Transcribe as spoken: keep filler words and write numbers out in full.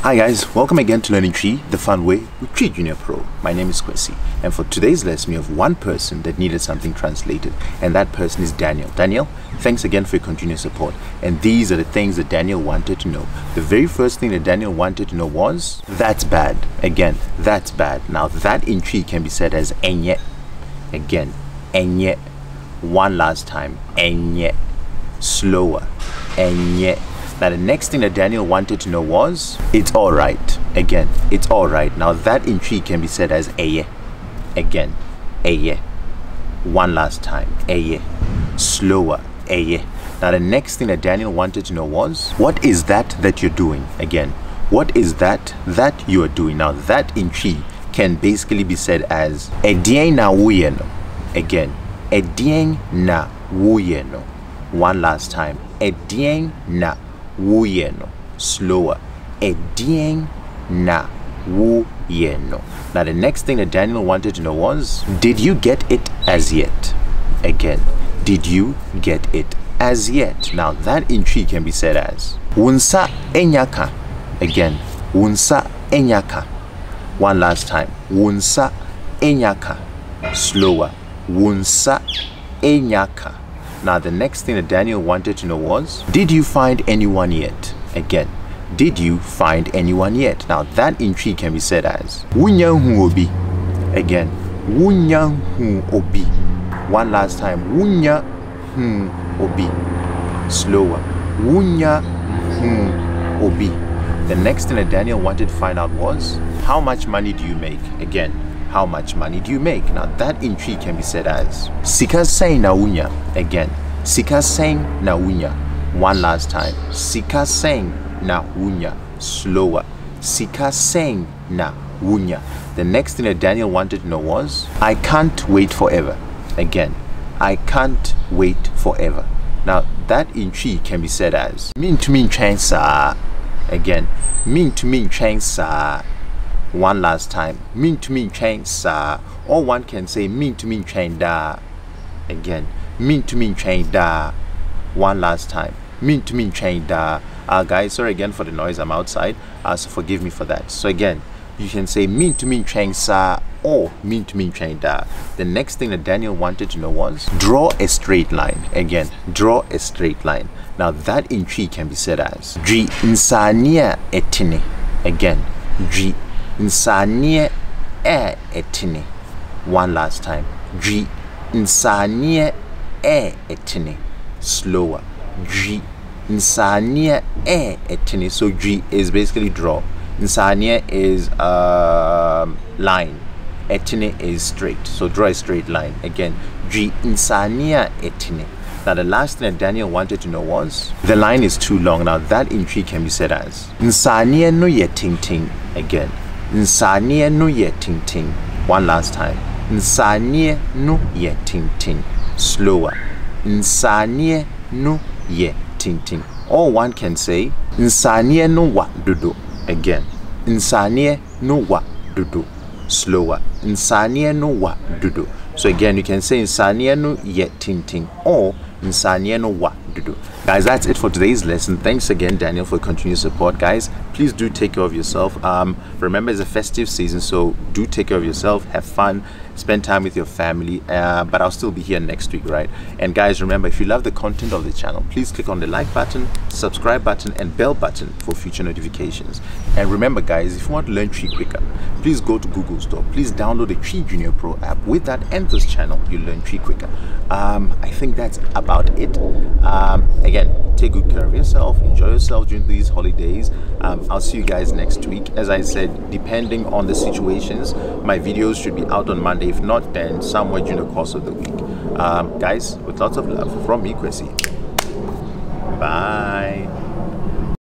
Hi guys, welcome again to Learning Twi, the fun way with Twi Junior Pro. My name is Kwesi, and for today's lesson we have one person that needed something translated, and that person is Daniel. Daniel, thanks again for your continuous support. And these are the things that Daniel wanted to know. The very first thing that Daniel wanted to know was, that's bad. Again, that's bad. Now that in Twi can be said as Ɛnnyɛ. Again, Ɛnnyɛ. One last time, Ɛnnyɛ. Slower, Ɛnnyɛ. Now the next thing that Daniel wanted to know was, it's alright. Again, it's alright. Now that in Twi can be said as Ɛyɛ. Again, Ɛyɛ. One last time, Ɛyɛ. Slower, Ɛyɛ. Now the next thing that Daniel wanted to know was, what is that that you're doing? Again, what is that that you are doing? Now that in Twi can basically be said as Ɛdeɛn na woreyɛ no. Again, Ɛdeɛn na woreyɛ no. One last time, Ɛdeɛn na woreyɛ no. Slower, Ɛdeɛn na woreyɛ no. Now the next thing that Daniel wanted to know was, did you get it as yet? Again, did you get it as yet? Now that in Twi can be said as wunsa enyaka. Again, wunsa enyaka. One last time, wunsa enyaka. Slower, wunsa enyaka. Now the next thing that Daniel wanted to know was, did you find anyone yet? Again, did you find anyone yet? Now that in Twi can be said as Wonya nhuu obi. Again, Wonya nhuu obi. One last time, Wonya nhuu obi. Slower, Wonya nhuu obi. The next thing that Daniel wanted to find out was, how much money do you make? Again, how much money do you make? Now that in Twi can be said as Sika sɛn na wonya. Again, Sika sɛn na wonya. One last time, Sika sɛn na wonya. Slower, Sika sɛn na wonya. The next thing that Daniel wanted to know was, I can't wait forever. Again, I can't wait forever. Now that in Twi can be said as Menntumi ntwɛn saa. Again, Menntumi ntwɛn saa. One last time, Menntumi ntwɛn saa, or one can say Menntumi ntwɛn daa. Again, Menntumi ntwɛn daa. One last time, Menntumi ntwɛn daa. Uh, guys, sorry again for the noise, I'm outside, uh, so forgive me for that. So again, you can say Menntumi ntwɛn saa or Menntumi ntwɛn daa. The next thing that Daniel wanted to know was, draw a straight line. Again, draw a straight line. Now that in Twi can be said as Dwi Nsaneeɛ ɛtene. Again, Dwi Nsaneeɛ ɛtene. One last time, Dwi Nsaneeɛ ɛtene. Slower, Dwi Nsaneeɛ ɛtene. So Dwi is basically draw, Nsaneeɛ is uh, line, ɛtene is straight. So draw a straight line. Again, Dwi Nsaneeɛ ɛtene. Now the last thing that Daniel wanted to know was, the line is too long. Now that in Twi can be said as Nsaneeɛ no yɛ tenten. Again, Nsaneeɛ no yɛ tenten. One last time, Nsaneeɛ no yɛ tenten. Slower, Nsaneeɛ no yɛ tenten. Or one can say Nsaneeɛ no wɔ dodo. Again, Nsaneeɛ no wɔ dodo. Slower, Nsaneeɛ no wɔ dodo. So again, you can say Nsaneeɛ no yɛ tenten or Nsaneeɛ no wɔ dodo. Guys, that's it for today's lesson. Thanks again, Daniel, for continued support. Guys, please do take care of yourself. Um, remember, it's a festive season, so do take care of yourself. Have fun. Spend time with your family. Uh, but I'll still be here next week, right? And guys, remember, if you love the content of the channel, please click on the like button, subscribe button, and bell button for future notifications. And remember, guys, if you want to learn Twi quicker, please go to Google Store. Please download the Twi Junior Pro app. With that and this channel, you'll learn Twi quicker. Um, I think that's about it. Um, Again, take good care of yourself, enjoy yourself during these holidays. Um, I'll see you guys next week. As I said, depending on the situations, my videos should be out on Monday. If not, then somewhere during the course of the week. Um, guys, with lots of love from me, Kwesi. Bye.